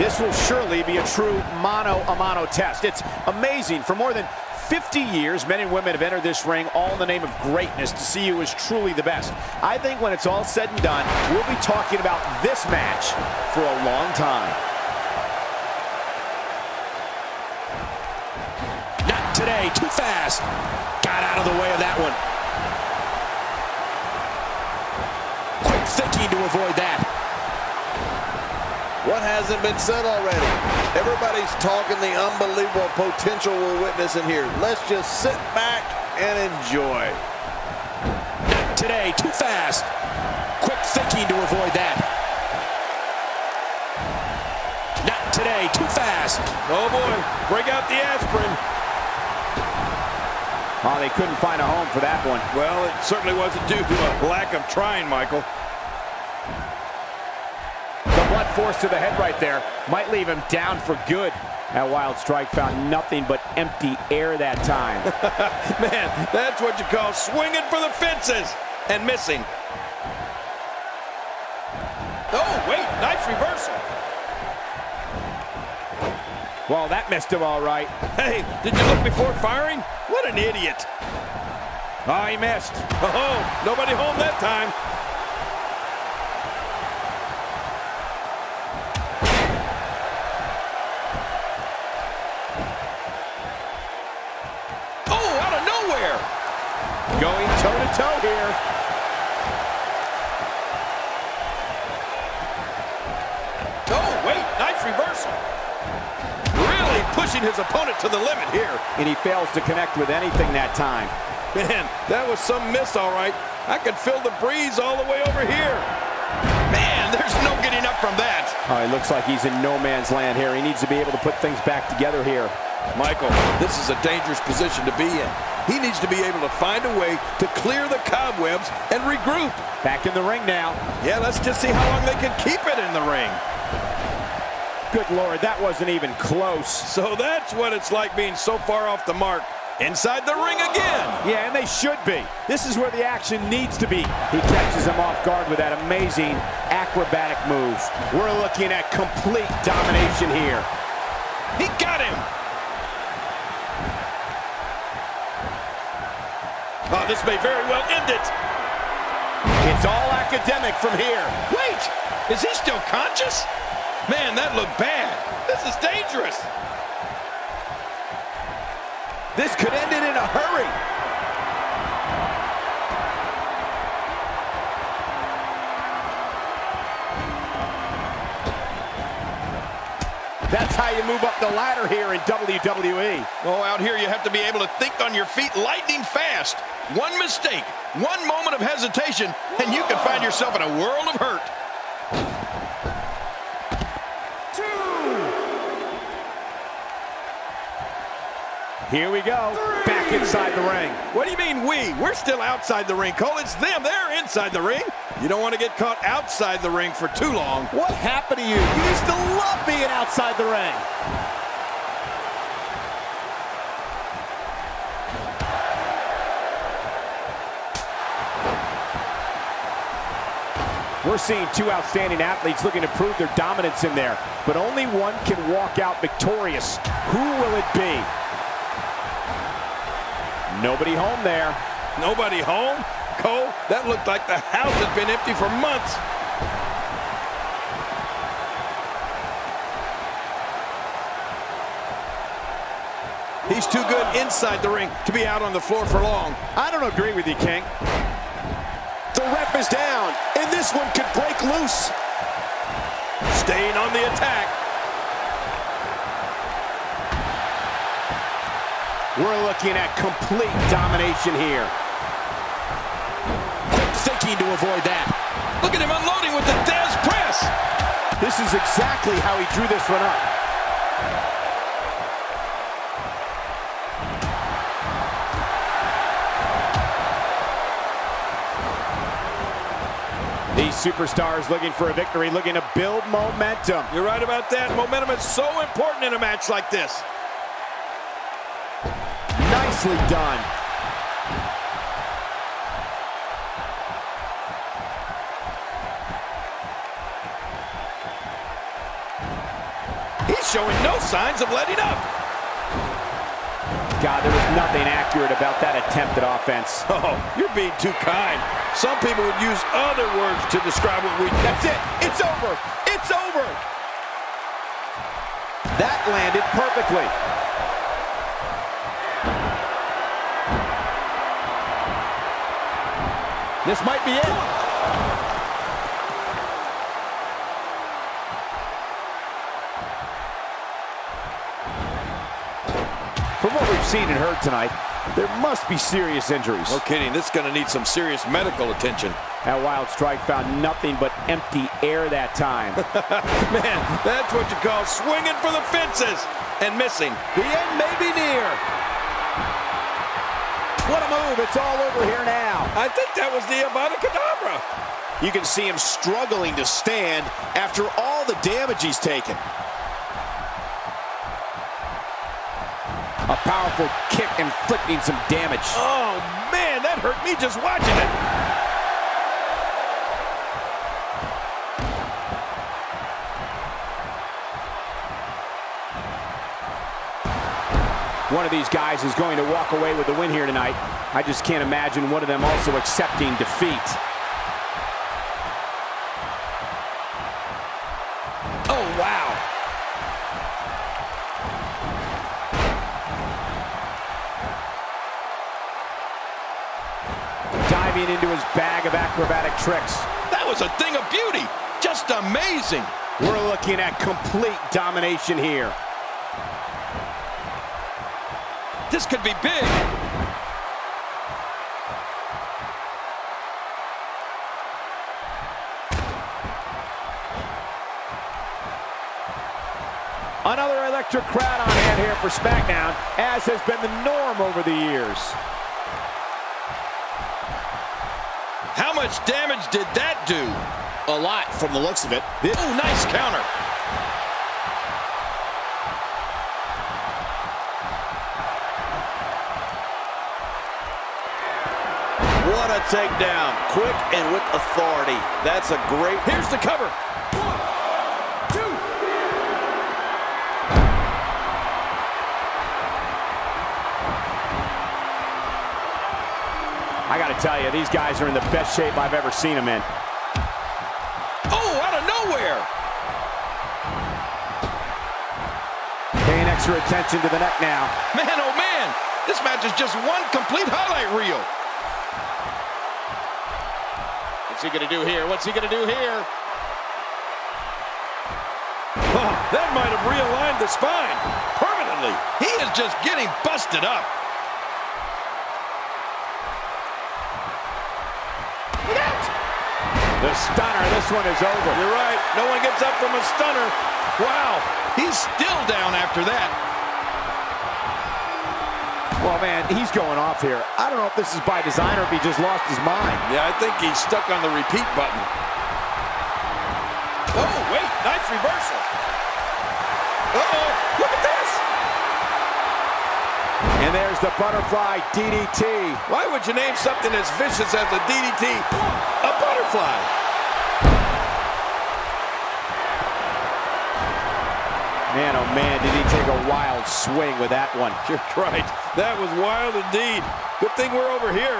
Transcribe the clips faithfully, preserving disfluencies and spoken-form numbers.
This will surely be a true mano-a-mano test. It's amazing. For more than fifty years, men and women have entered this ring all in the name of greatness to see who is truly the best. I think when it's all said and done, we'll be talking about this match for a long time. Not today. Too fast. Got out of the way of that one. Quick thinking to avoid that. What hasn't been said already? Everybody's talking the unbelievable potential we're witnessing here. Let's just sit back and enjoy. Not today, too fast. Quick thinking to avoid that. Not today, too fast. Oh boy, bring out the aspirin. Oh, they couldn't find a home for that one. Well, it certainly wasn't due to a lack of trying, Michael. Blunt force to the head right there. Might leave him down for good. That wild strike found nothing but empty air that time. Man, that's what you call swinging for the fences and missing. Oh, wait, nice reversal. Well, that missed him all right. Hey, did you look before firing? What an idiot. Oh, he missed. Oh, nobody home that time. Going toe-to-toe here. Oh, wait, nice reversal. Really pushing his opponent to the limit here. And he fails to connect with anything that time. Man, that was some miss, all right. I could feel the breeze all the way over here. Man, there's no getting up from that. Oh, it looks like he's in no man's land here. He needs to be able to put things back together here. Michael, this is a dangerous position to be in. He needs to be able to find a way to clear the cobwebs and regroup. Back in the ring now. Yeah, let's just see how long they can keep it in the ring. Good Lord, that wasn't even close. So that's what it's like being so far off the mark. Inside the ring again. Yeah, and they should be. This is where the action needs to be. He catches him off guard with that amazing acrobatic move. We're looking at complete domination here. He got him. Oh, this may very well end it. It's all academic from here. Wait, is he still conscious? Man, that looked bad. This is dangerous. This could end it in a hurry. That's how you move up the ladder here in W W E. Oh, out here you have to be able to think on your feet lightning fast. One mistake, one moment of hesitation, and you can find yourself in a world of hurt. Two. Here we go. Three. Back inside the ring. What do you mean we? We're still outside the ring, Cole. It's them. They're inside the ring. You don't want to get caught outside the ring for too long. What happened to you? You used to love being outside the ring. We're seeing two outstanding athletes looking to prove their dominance in there, but only one can walk out victorious. Who will it be? Nobody home there. Nobody home? Cole, that looked like the house has been empty for months. He's too good inside the ring to be out on the floor for long. I don't agree with you, King. The ref is down, and this one could break loose. Staying on the attack. We're looking at complete domination here. Thinking to avoid that. Look at him unloading with the Dez press. This is exactly how he drew this one up. These superstars looking for a victory, looking to build momentum. You're right about that. Momentum is so important in a match like this. Nicely done. showing no signs of letting up. God, there was nothing accurate about that attempt at offense. Oh, you're being too kind. Some people would use other words to describe what we do. That's it. It's over. It's over. That landed perfectly. This might be it. From what we've seen and heard tonight, there must be serious injuries. No kidding, this is gonna need some serious medical attention. That wild strike found nothing but empty air that time. Man, that's what you call swinging for the fences and missing. The end may be near. What a move, it's all over here now. I think that was the Abracadabra. You can see him struggling to stand after all the damage he's taken. A powerful kick inflicting some damage. Oh man, that hurt me just watching it. One of these guys is going to walk away with the win here tonight. I just can't imagine one of them also accepting defeat. Oh, wow. Diving into his bag of acrobatic tricks. That was a thing of beauty. Just amazing. We're looking at complete domination here. This could be big. Another electric crowd on hand here for SmackDown, as has been the norm over the years. How much damage did that do? A lot from the looks of it. Oh, nice counter. What a takedown. Quick and with authority. That's a great... Here's the cover. One, two. I gotta tell you, these guys are in the best shape I've ever seen them in. Oh, out of nowhere. Paying extra attention to the neck now. Man, oh man. This match is just one complete highlight reel. What's he gonna do here? What's he gonna do here? Oh, that might have realigned the spine permanently. He is just getting busted up. Look out! The stunner, this one is over. You're right, no one gets up from a stunner. Wow, he's still down after that. Well, man, he's going off here. I don't know if this is by design or if he just lost his mind. Yeah, I think he's stuck on the repeat button. Oh, wait, nice reversal. Uh-oh, look at this. And there's the butterfly D D T. Why would you name something as vicious as a D D T a butterfly? Man, oh man, did he take a wild swing with that one. You're right. That was wild indeed. Good thing we're over here.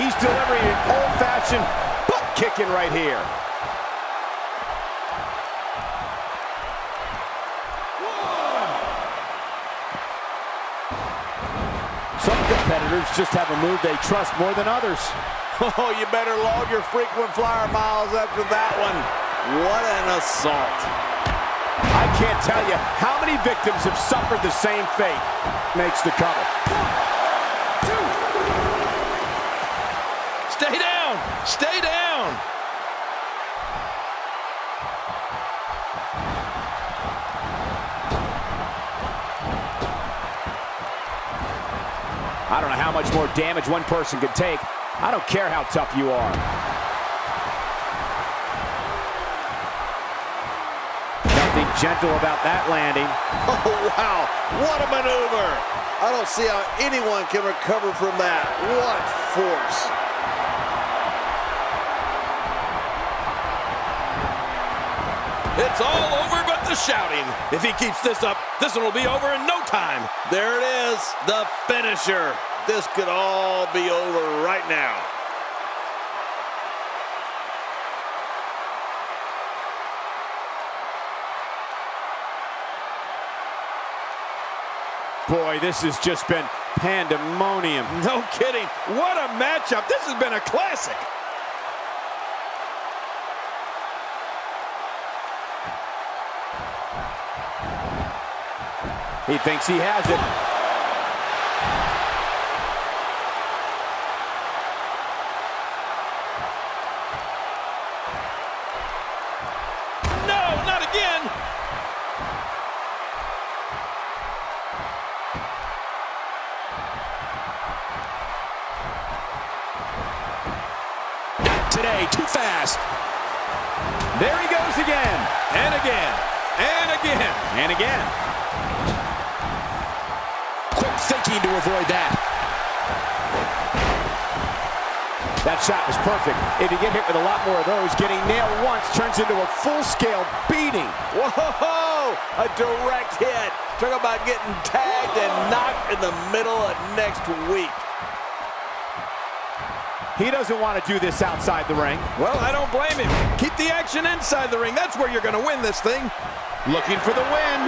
He's delivering an old-fashioned butt kicking right here. Some competitors just have a move they trust more than others. Oh, you better log your frequent flyer miles after that one. What an assault. I can't tell you how many victims have suffered the same fate. Makes the cover. Two. Stay down. Stay down. I don't know how much more damage one person could take. I don't care how tough you are. Nothing gentle about that landing. Oh, wow. What a maneuver. I don't see how anyone can recover from that. What force. It's all over but the shouting. If he keeps this up, this one will be over in no time. There it is, the finisher. This could all be over right now. Boy, this has just been pandemonium. No kidding. What a matchup. This has been a classic. He thinks he has it. No, not again. Today, too fast. There he goes again. And again. And again. And again. Thinking to avoid that. That shot was perfect. If you get hit with a lot more of those, getting nailed once turns into a full-scale beating. Whoa! A direct hit. Talk about getting tagged and knocked in the middle of next week. He doesn't want to do this outside the ring. Well, I don't blame him. Keep the action inside the ring. That's where you're going to win this thing. Looking for the win.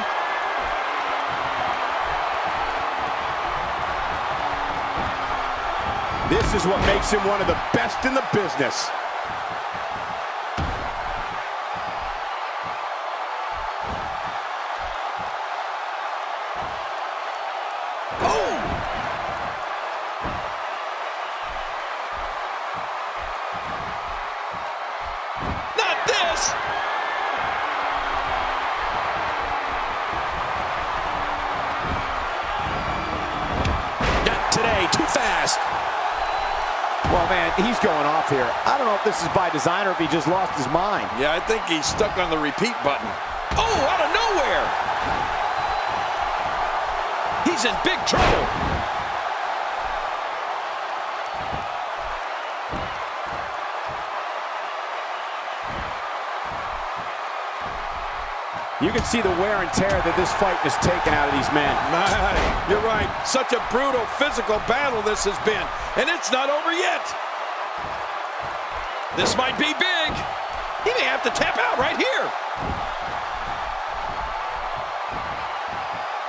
This is what makes him one of the best in the business. Oh! Not this! Not today, too fast. Well, man, he's going off here. I don't know if this is by design or if he just lost his mind. Yeah, I think he's stuck on the repeat button. Oh, out of nowhere! He's in big trouble. You can see the wear and tear that this fight has taken out of these men. My, you're right. Such a brutal physical battle this has been. And it's not over yet. This might be big. He may have to tap out right here.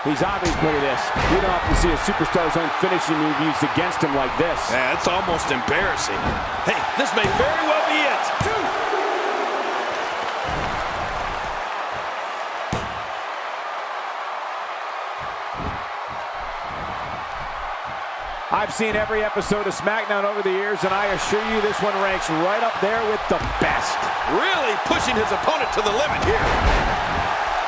He's obviously good at this. You don't often see a superstar's own finishing move used against him like this. Yeah, it's almost embarrassing. Hey, this may very well be it. Two. I've seen every episode of SmackDown over the years, and I assure you this one ranks right up there with the best. Really pushing his opponent to the limit here.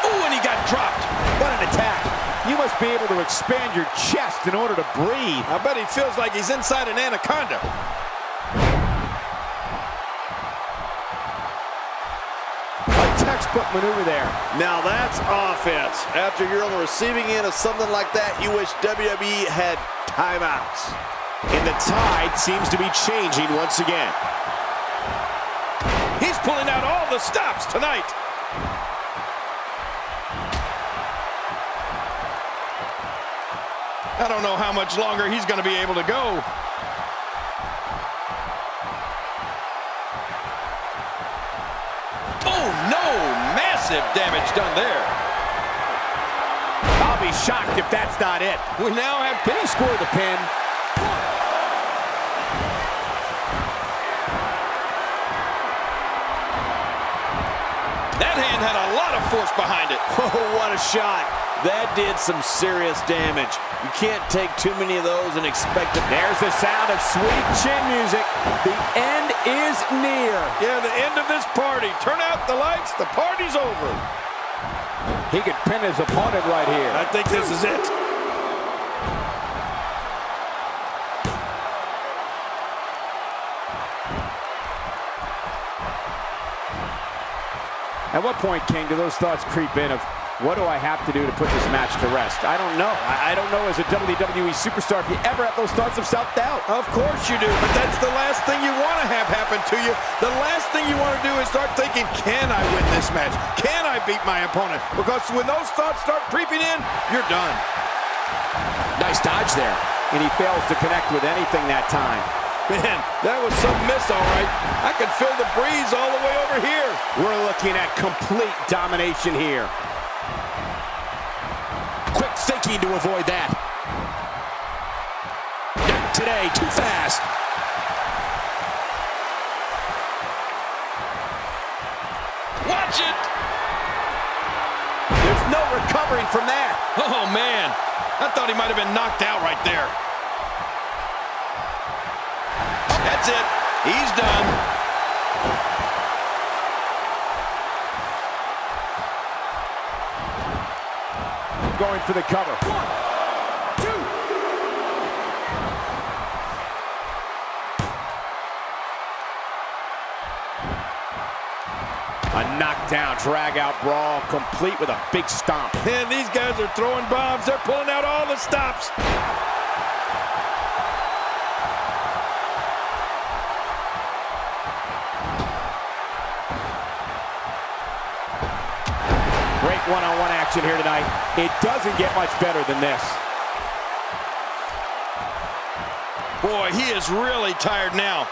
Ooh, and he got dropped. What an attack. You must be able to expand your chest in order to breathe. I bet he feels like he's inside an anaconda. Textbook maneuver there. Now that's offense. After you're on the receiving end of something like that, you wish W W E had timeouts. And the tide seems to be changing once again. He's pulling out all the stops tonight. I don't know how much longer he's going to be able to go. Damage done there. I'll be shocked if that's not it. We now have Penny score the pin. That hand had a lot of force behind it. Oh, what a shot. That did some serious damage. You can't take too many of those and expect it. There's the sound of sweet chin music. The end is near. Yeah, the end of this party. Turn out the lights. The party's over. He could pin his opponent right here. I think this is it. At what point, King, do those thoughts creep in of What do I have to do to put this match to rest? I don't know. I, I don't know as a W W E superstar if you ever have those thoughts of self-doubt. Of course you do, but that's the last thing you want to have happen to you. The last thing you want to do is start thinking, can I win this match? Can I beat my opponent? Because when those thoughts start creeping in, you're done. Nice dodge there. And he fails to connect with anything that time. Man, that was some miss, all right. I can feel the breeze all the way over here. We're looking at complete domination here. Quick thinking to avoid that. Not today, too fast. Watch it! There's no recovering from that. Oh, man. I thought he might have been knocked out right there. That's it. He's done. Going for the cover. One, two. A knockdown, drag-out brawl, complete with a big stomp. Man, these guys are throwing bombs. They're pulling out all the stops. Great one-on-one action here tonight. It doesn't get much better than this. Boy, he is really tired now.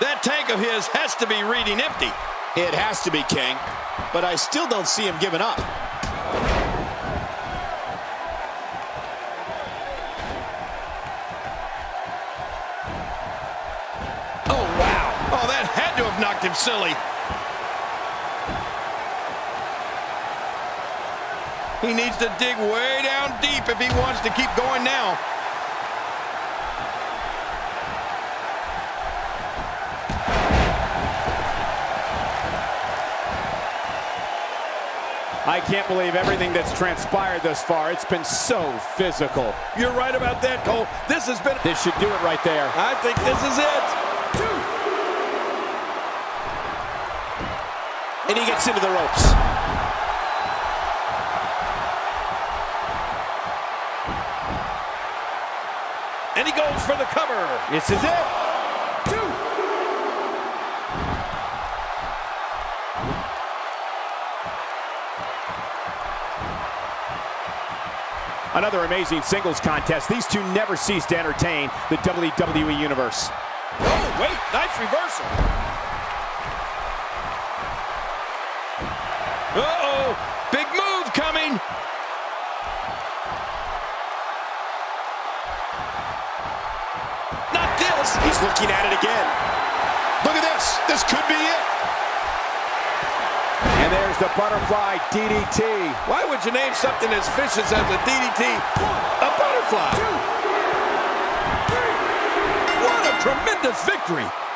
That tank of his has to be reading empty. It has to be, King, but I still don't see him giving up. Oh, wow. Oh, that had to have knocked him silly. He needs to dig way down deep if he wants to keep going now. I can't believe everything that's transpired thus far. It's been so physical. You're right about that, Cole. This has been... This should do it right there. I think this is it. Two. And he gets into the ropes. And he goes for the cover. This is it. Two. Another amazing singles contest. These two never cease to entertain the W W E Universe. Oh, wait. Nice reversal. Uh-oh. Big move coming. He's looking at it again. Look at this. This could be it. And there's the butterfly D D T. Why would you name something as vicious as a D D T a butterfly? Two, three. What a tremendous victory.